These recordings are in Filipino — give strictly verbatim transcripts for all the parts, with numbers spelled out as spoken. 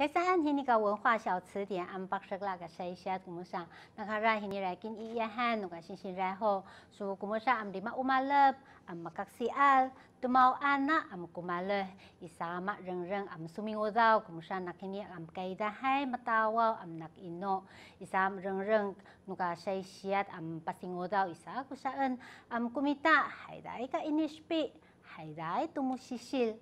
Kaisahan hindi ka Wenhua Xiao Ci Dian ang pagsaklak sa isya kumusang nakaraan hindi rin kiniyahan ng kasinsin raho. So kumusang ang di maumalap, ang makaksial, tumaw anak ang kumalap. Isama reng-reng ang sumingodaw, kumusang nakini ang kaidahay matawaw ang nakino. Isama reng-reng nuka sa isya ang pasingodaw isa kusaan ang kumita. Hayday ka inispi, hayday tumusisil.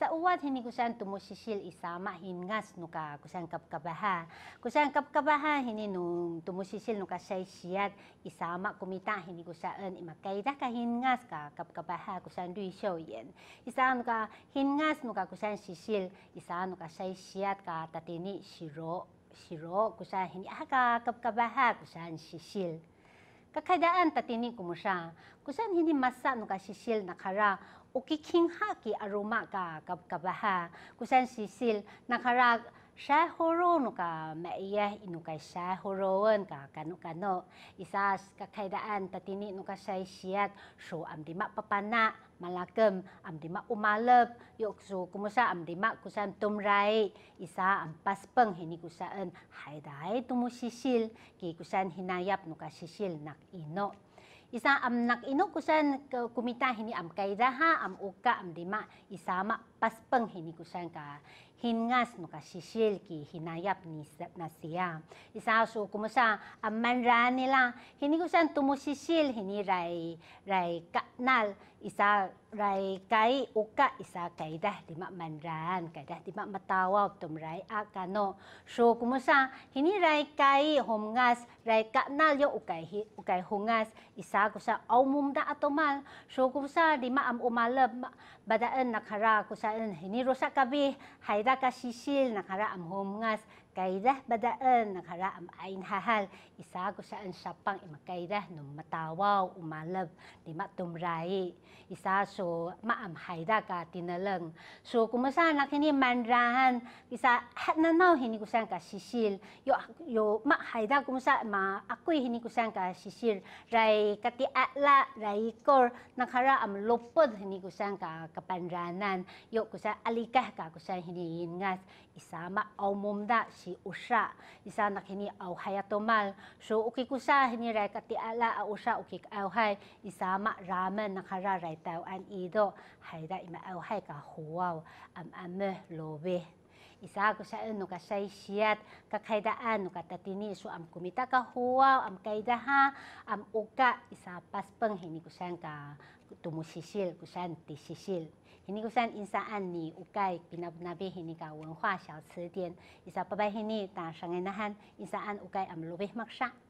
Sa uwat hindi kusang tumusisil isama hingas nuka kusang kapkabaha. Kusang kapkabaha hindi nung tumusisil nuka saysiyat isama kumita hindi kusang imakaida ka hingas ka kapkabaha kusang duisyo yen. Isama nuka hingas nuka kusang sisil isama nuka saysiyat ka tatini siro siro kusang hindi ka kapkabaha kusang sisil. Kakadaan tatini kumusang kusang hindi masa nuka sisil nakara ukikingha ki aroma ka kapkabaha kusang sisil nakarag sa horo nuka maiyah inukay sa horoon ka kano-kano isa kakaidaan tatini nuka sa siyat so amdima papana malakam amdima umalab yokso kumusa amdima kusang tumray isa ang paspeng hini kusaan hayday tumusisil ki kusang hinayap nuka sisil nakino. Isa am nakino kusan kumita hini am kaidaha am uka am dima isama paspeng hini kusan ka hingas nuka sisil ki hinayap ni nasiya. Isa so kumusa am manra nila hini kusan tumusisil hini ray ray kanal isa ray kai uka isa kaidah dima manran kaidah dima matawaw tumray akano. So kumusa hini ray kai humngas ray kanal yo ukay ukay hungas isa kusa awmum da atomal so kusa di maam umalab badaan nakara kusaan hinirusa kabih hayda ka sisil nakara am humngas kaidah badaan nakara am ain hahal isa kusaan sapang imakaidah num matawaw umalab di matumrai isa so maam hayda ka tinaleng so kumusa nakini mandrahan isa hatnanaw hini kusang ka sisil yo yo ma hayda kumusa ma akui hini kusang ka sisil rai kati atla raikor nakara am lopod hini kusang ka kapandranan yo kusa alikah ka kusa hini ingas isama awmumda si usha isa nakini aw hayatomal so ukikusa hini rai kati atla aw usha ukik aw hay isama ramen nakara rai taw an ido hayda ima aw hay ka huaw am ameh lobe isa kusaan nuka saysiyat kakaidaan nuka tatini so am kumita ka huaw am kaidaha am uka isa paspeng hini kusan ka tumusisil kusan tisisil hini kusan insaan ni ukay pinabnabi hini ka Wenhua Xiao Ci Dian isa pabay hini ta sangainahan insaan ukay am lubeh maksa.